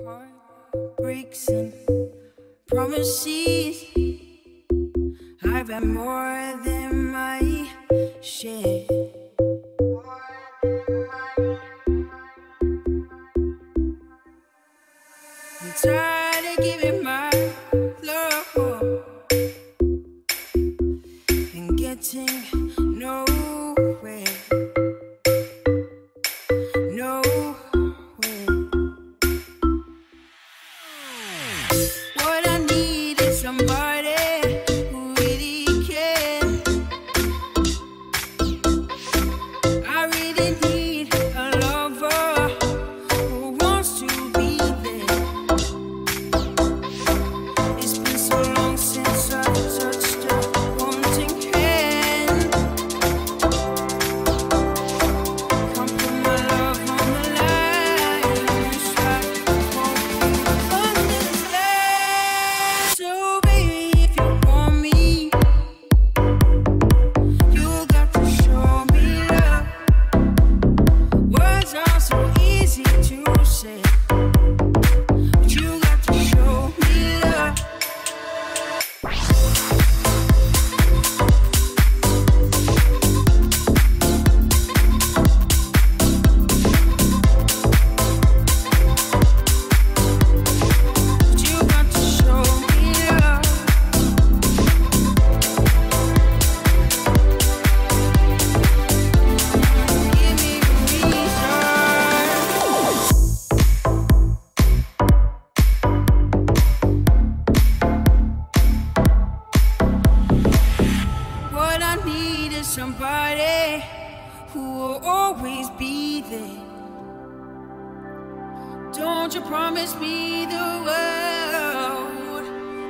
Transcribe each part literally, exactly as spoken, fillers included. Heartbreaks and promises, I've had more than my share. I'm tired of giving my love and getting nowhere. Somebody who will always be there. Don't you promise me the world,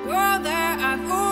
world that I've always